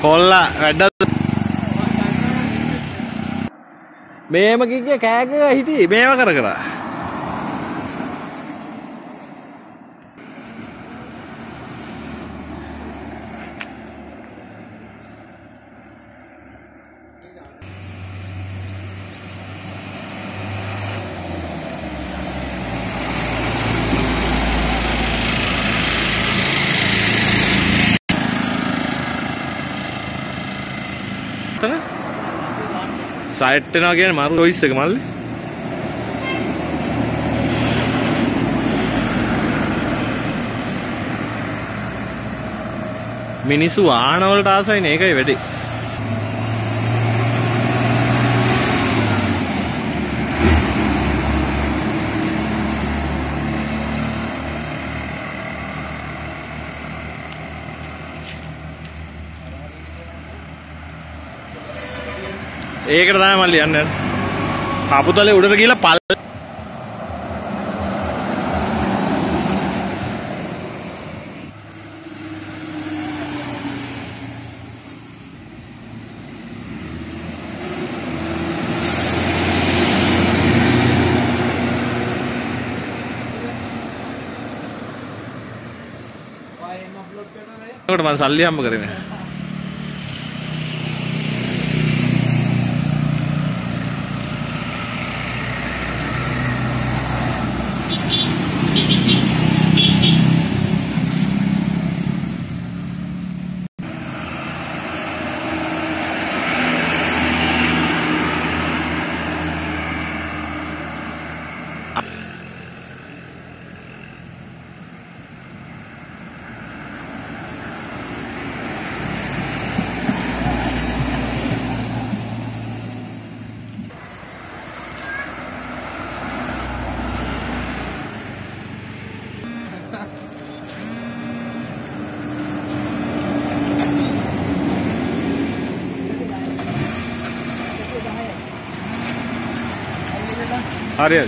Cola, red dot. May I get a cag? May I get a Side ten again, Maru. Toy segment. Minisu, an old task I neka evadi. एक रहा है मालिया ने आप उतारे उड़े रखी ला पाल कटवान साल लिया हम करेंगे Ariel.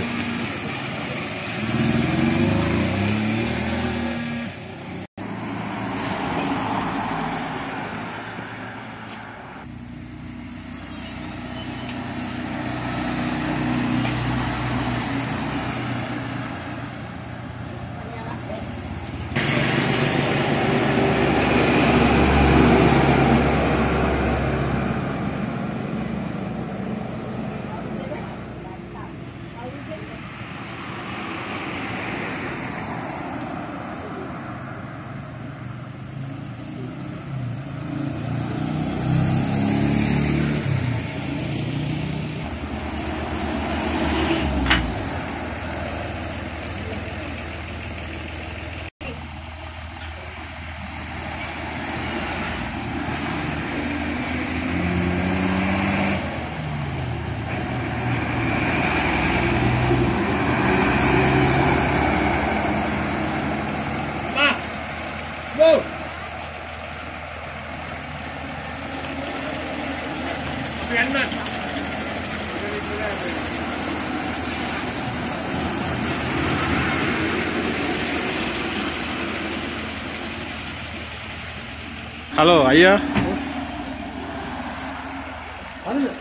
Hello, Aya. What is it?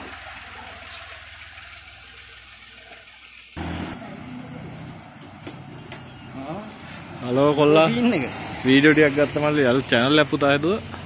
Hello, Kolla. Video diagram channel.